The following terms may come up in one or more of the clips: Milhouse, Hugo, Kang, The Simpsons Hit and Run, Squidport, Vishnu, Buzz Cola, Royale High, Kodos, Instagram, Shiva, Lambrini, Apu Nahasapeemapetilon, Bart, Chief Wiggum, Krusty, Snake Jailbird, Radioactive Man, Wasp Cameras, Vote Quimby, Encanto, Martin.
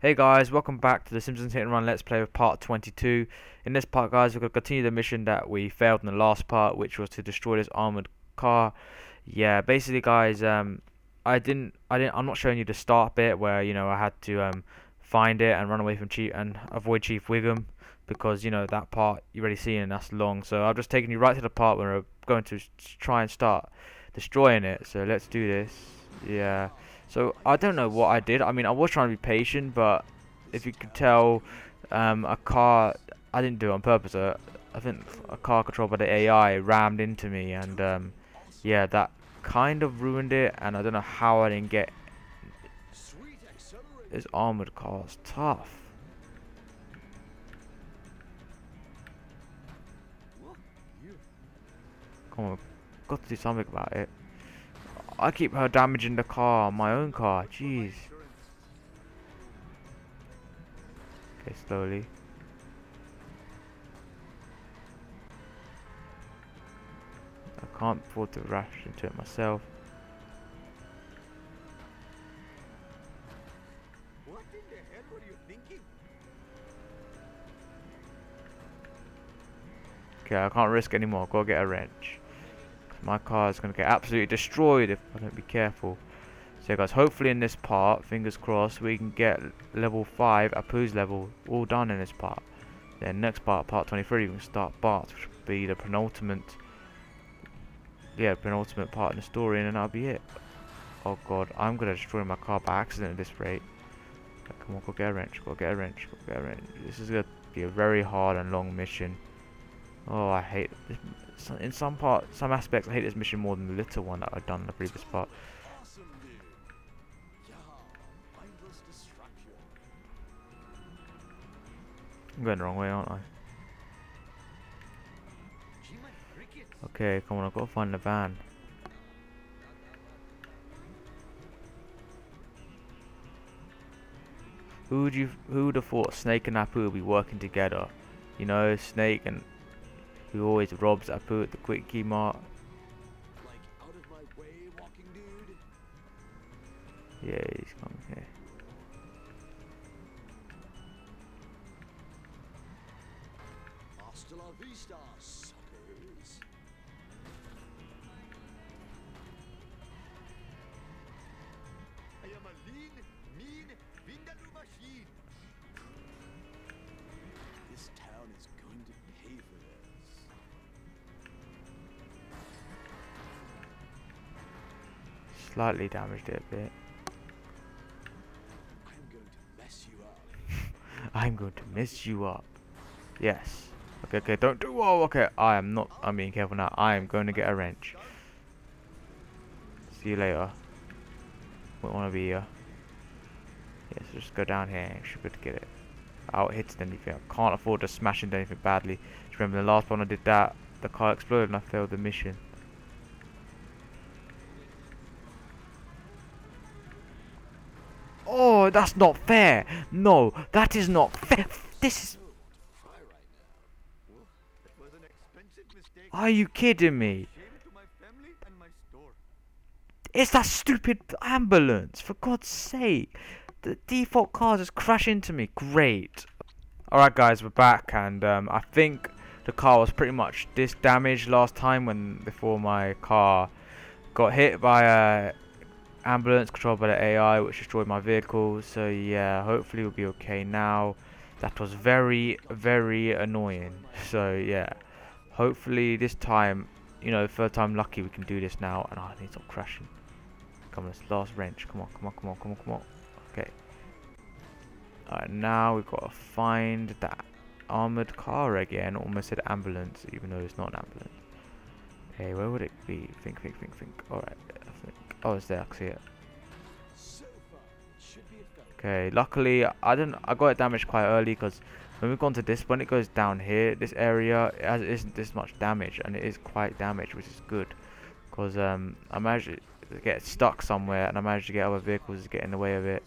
Hey guys, welcome back to The Simpsons Hit and Run Let's Play with part 22. In this part, guys, we're going to continue the mission that we failed in the last part, which was to destroy this armoured car. Yeah, basically, guys, I'm not showing you the start bit where, you know, I had to find it and run away from avoid Chief Wiggum, because, you know, that part you've already seen and that's long. So I've just taken you right to the part where we're going to try and start destroying it. So let's do this. Yeah. So, I don't know what I did. I mean, I was trying to be patient, but if you could tell, I didn't do it on purpose. I think a car controlled by the AI rammed into me, and, yeah, that kind of ruined it, and I don't know how I didn't get... This armoured car is tough. Come on, I've got to do something about it. I keep her damaging the car, my own car, jeez. Okay, slowly. I can't afford to rush into it myself. What in the hell were you thinking? Okay, I can't risk anymore, I've got to get a wrench. My car is going to get absolutely destroyed if I don't be careful. So guys, hopefully in this part, fingers crossed, we can get level 5, Apu's level, all done in this part. Then next part, part 23, we can start Bart, which will be the penultimate part in the story, and then that'll be it. Oh god, I'm going to destroy my car by accident at this rate. Come on, go get a wrench, go get a wrench, go get a wrench. This is going to be a very hard and long mission. Oh, I hate this. In some aspects, I hate this mission more than the little one that I've done in the previous part. I'm going the wrong way, aren't I? Okay, come on, I've got to find the van. Who would have thought Snake and Apu would be working together? You know, Snake and... who always robs Apu at the Quickie Mart. Like, out of my way, walking dude. Yeah, he's coming here. Hasta la vista, suckers. I am a lean, mean, vindaloo machine. This town is going to pay for it. Slightly damaged it a bit. I'm going to mess you up. I'm going to mess you up. Yes. Okay, don't do... Oh, okay. I'm being careful now. I am going to get a wrench. See you later. Won't want to be here. Yes, yeah, so just go down here and should be able to get it. Out hits anything. I can't afford to smash into anything badly. Just remember the last one I did that, the car exploded and I failed the mission. Oh, that's not fair. No, that is not fair. This is... Are you kidding me? It's that stupid ambulance, for God's sake. The default car just crashed into me. Great. Alright guys, we're back, and I think the car was pretty much this damaged last time before my car got hit by a... ambulance controlled by the AI, which destroyed my vehicle. So yeah, hopefully we'll be okay now. That was very, very annoying. So yeah, hopefully this time, you know, third time lucky, we can do this now. And I need to stop crashing. Come on, this last wrench. Come on, come on, come on, come on, come on. Okay. Alright, now we've got to find that armoured car again. Almost said ambulance, even though it's not an ambulance. Okay, where would it be? Think. Alright, I think. Oh, it's there. I can see it. Okay, luckily I got it damaged quite early, because when we've gone to this, when it goes down here, this area, it isn't this much damage, and it is quite damaged, which is good, because I managed to get stuck somewhere, and I managed to get other vehicles to get in the way of it.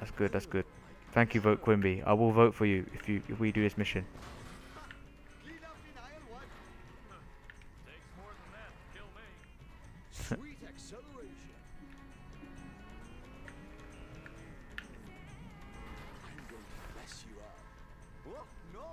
That's good. That's good. Thank you, Vote Quimby. I will vote for you if we do this mission. Acceleration. I'm going to mess you up. Oh, no!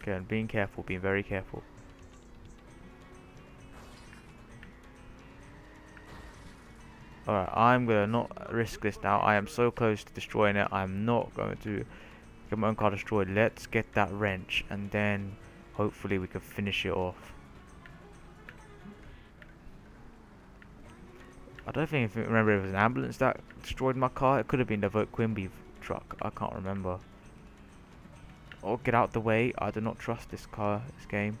Okay, I'm being careful, being very careful. Alright, I'm gonna not risk this now. I am so close to destroying it. I'm not going to get my own car destroyed. Let's get that wrench and then hopefully we can finish it off. I don't think I remember if it was an ambulance that destroyed my car. It could have been the Vote Quimby truck. I can't remember. Oh, get out the way. I do not trust this car, this game.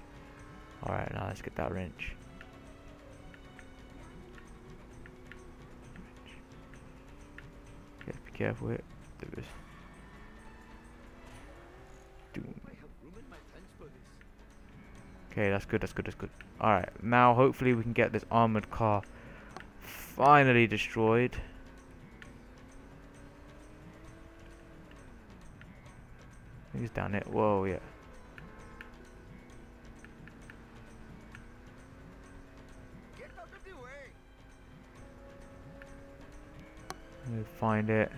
Alright, now let's get that wrench. Be careful here. Do this. Okay, that's good, that's good, that's good. Alright, now hopefully we can get this armoured car finally destroyed. He's down it. Whoa, yeah. Get out of the way. Let me find it.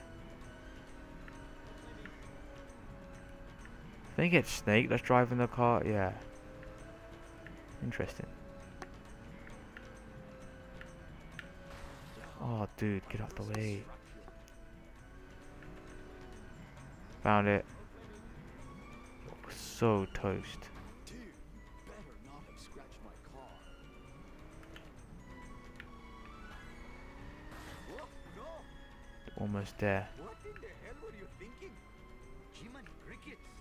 I think it's Snake that's driving the car. Yeah. Interesting. Oh, dude, get out the way. Found it. So toast. Dude, you better not have scratched my car. Oh, no. Almost there. What in the hell were you thinking? Jim and crickets.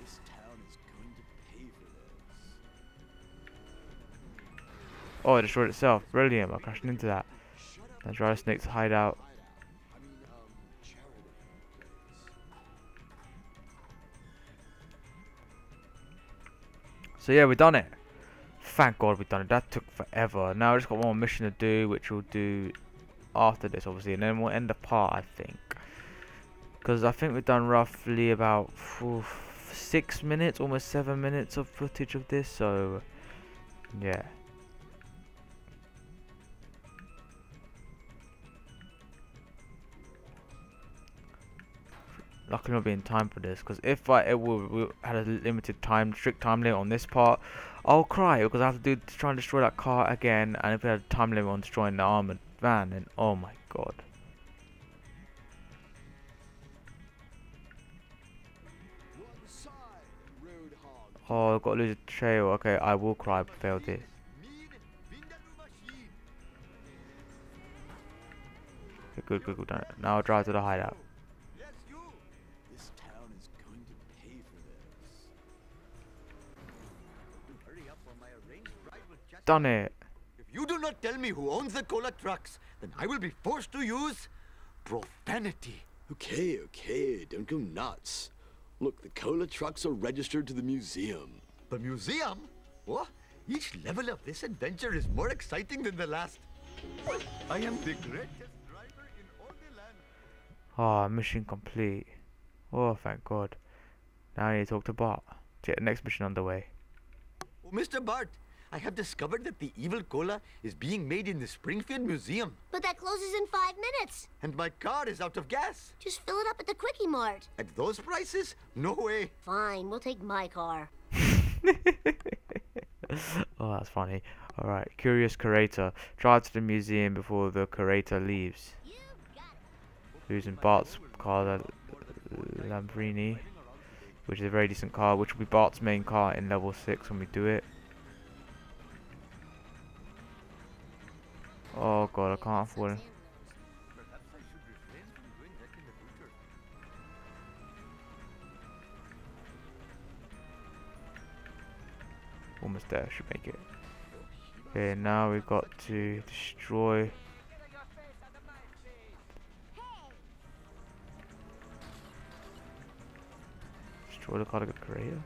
This town is going to pay for those. Oh, it destroyed itself. Brilliant. I crashed into that. That's right, Snake's hideout. So yeah, we've done it. Thank God we've done it. That took forever. Now I just got one more mission to do, which we'll do after this, obviously, and then we'll end the part, I think. Because I think we've done roughly about 6 minutes, almost 7 minutes of footage of this. So yeah. Luckily not be in time for this, because if we had a limited time, strict time limit on this part, I'll cry because I have to try and destroy that car again. And if we had a time limit on destroying the armored van, then oh my god. Oh, I've got to lose a trail. Okay, I will cry if I fail this. Okay, good, good, good. Now I'll drive to the hideout. Done it. If you do not tell me who owns the cola trucks, then I will be forced to use profanity. Okay, okay, don't go nuts. Look, the cola trucks are registered to the museum. The museum? What? Each level of this adventure is more exciting than the last. I am the greatest driver in all the land. Ah, mission complete. Oh, thank God. Now I need to talk to Bart to get the next mission underway. Oh, Mr. Bart. I have discovered that the evil cola is being made in the Springfield Museum. But that closes in 5 minutes. And my car is out of gas. Just fill it up at the Quickie Mart. At those prices? No way. Fine, we'll take my car. Oh, that's funny. All right, curious curator. Drive to the museum before the curator leaves. Using Bart's car, the Lambrini, which is a very decent car, which will be Bart's main car in level 6 when we do it. Oh god, I can't afford him. Almost there, should make it. Okay, now we've got to destroy. Destroy the cargo carrier.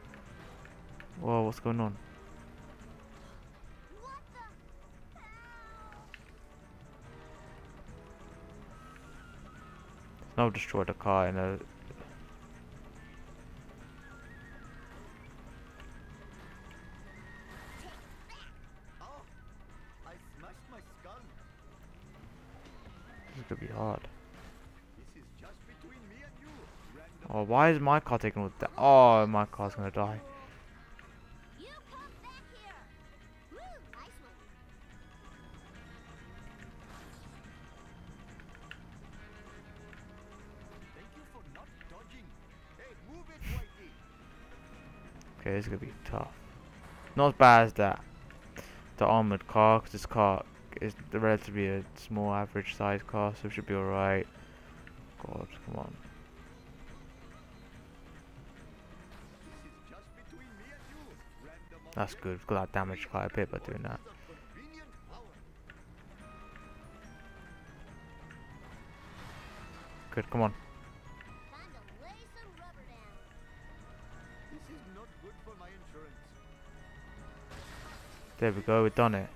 Whoa, what's going on? Snow destroyed a car and a... This could be hard. Oh, why is my car taking with that? Oh, my car's gonna die. Okay, this is gonna be tough. Not as bad as that. The armored car, because this car is relatively a small, average size car, so it should be alright. God, come on. That's good, we've got that damage quite a bit by doing that. Good, come on. There we go, we've done it.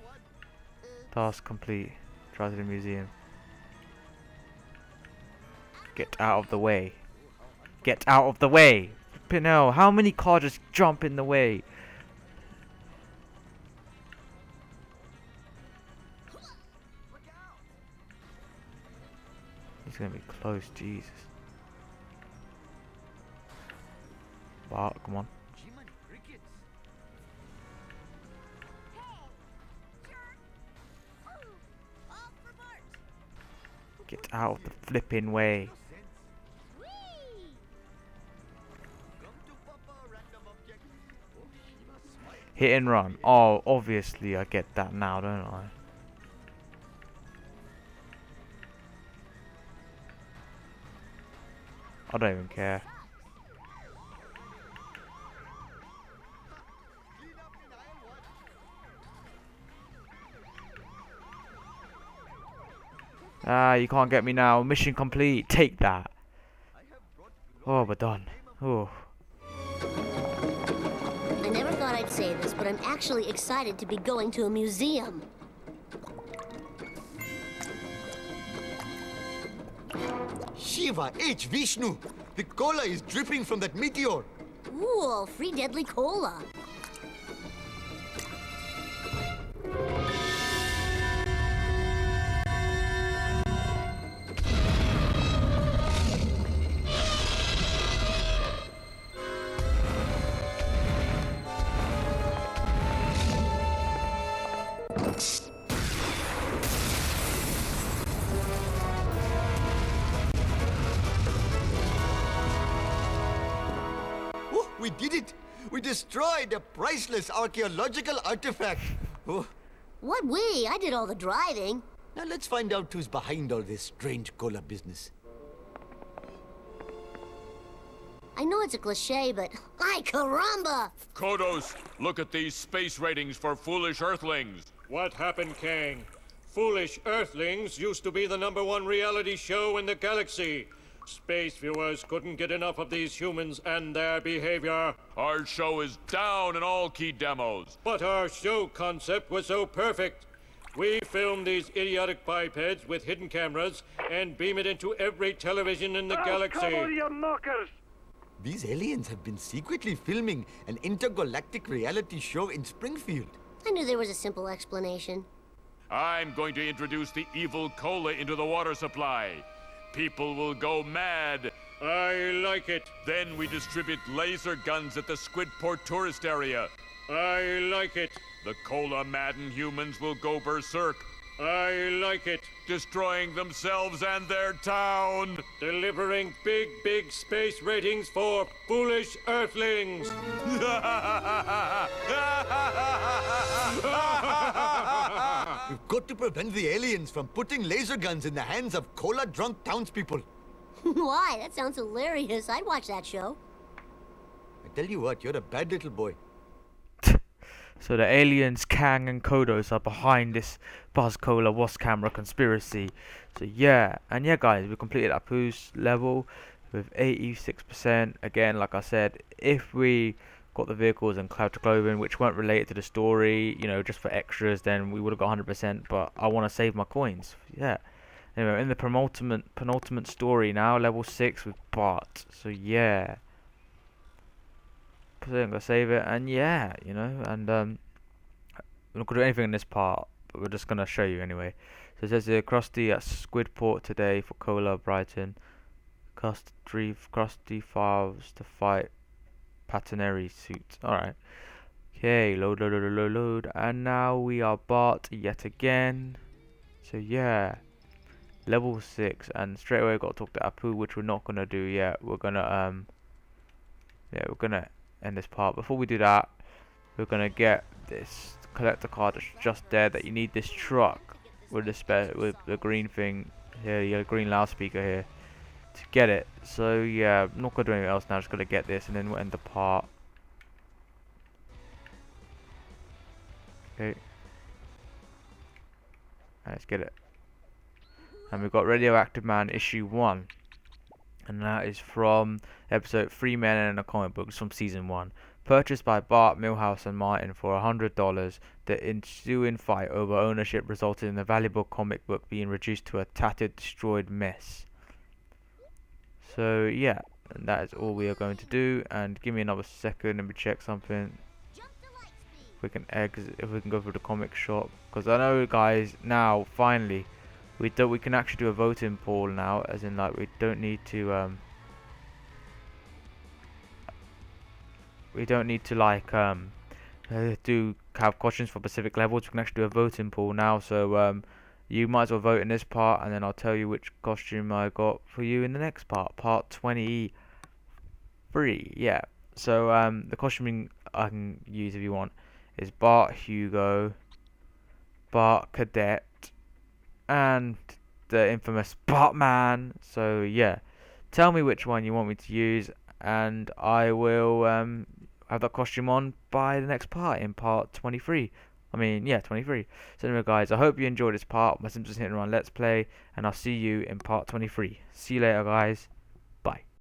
Task complete. Drive to the museum. Get out of the way. Get out of the way! Pinel, how many cars just jump in the way? He's gonna be close, Jesus. Bart, come on. Get out of the flipping way. Hit and run. Oh, obviously I get that now, don't I? I don't even care. Ah, you can't get me now. Mission complete. Take that. Oh, we're done. Oh. I never thought I'd say this, but I'm actually excited to be going to a museum. Shiva H. Vishnu! The cola is dripping from that meteor. Cool, free deadly cola. We did it! We destroyed a priceless archaeological artifact! Oh. What we? I did all the driving. Now let's find out who's behind all this strange cola business. I know it's a cliche, but ay caramba! Kodos, look at these space ratings for foolish Earthlings. What happened, Kang? Foolish Earthlings used to be the #1 reality show in the galaxy. Space viewers couldn't get enough of these humans and their behavior. Our show is down in all key demos. But our show concept was so perfect. We filmed these idiotic bipeds with hidden cameras and beam it into every television in the galaxy. Cover your knockers! These aliens have been secretly filming an intergalactic reality show in Springfield. I knew there was a simple explanation. I'm going to introduce the evil cola into the water supply. People will go mad. I like it. Then we distribute laser guns at the Squidport tourist area. I like it. The cola-maddened humans will go berserk. I like it. Destroying themselves and their town. Delivering big, big space ratings for foolish Earthlings. We've got to prevent the aliens from putting laser guns in the hands of cola-drunk townspeople. Why? That sounds hilarious. I'd watch that show. I tell you what, you're a bad little boy. So the aliens, Kang and Kodos are behind this Buzz Cola Wasp Camera conspiracy. So yeah, and yeah guys, we completed Apu's level with 86%. Again, like I said, if we got the vehicles and cloud to clothing which weren't related to the story, you know, just for extras, then we would have got 100%, but I want to save my coins. Yeah, Anyway, we're in the penultimate story now, level 6 with Bart. So yeah, so I'm gonna save it, and yeah, you know, and we're not gonna do anything in this part, but we're just gonna show you anyway. So it says here, Krusty at Squidport today for Cola Brighton. Krusty files to fight Patineri suit. Alright. Okay, load. And now we are Bart yet again. So yeah, level 6, and straight away got to talk to Apu, which we're not gonna do yet. We're gonna we're gonna end this part. Before we do that, we're gonna get this collector card that's just there, that you need this truck with the green thing here, your green loudspeaker here, to get it. So yeah, I'm not gonna do anything else now, just gonna get this and then we'll end the part. Okay, let's get it. And we've got Radioactive Man issue 1, and that is from episode 3 Men and a Comic Book, from season 1. Purchased by Bart, Milhouse and Martin for $100, the ensuing fight over ownership resulted in the valuable comic book being reduced to a tattered, destroyed mess. So yeah, and that is all we are going to do. And give me another second and we check something. We can exit if we can go through the comic shop, because I know, guys, now finally we can actually do a voting poll now, as in, like, we don't need to do have questions for specific levels. We can actually do a voting poll now, so you might as well vote in this part, and then I'll tell you which costume I got for you in the next part, part 23. Yeah, so the costuming I can use if you want is Bart Hugo, Bart Cadet, and the infamous Batman. So yeah, tell me which one you want me to use, and I will have that costume on by the next part, in part 23. 23. So anyway, guys, I hope you enjoyed this part, my Simpsons Hit and Run Let's Play, and I'll see you in part 23. See you later, guys. Bye.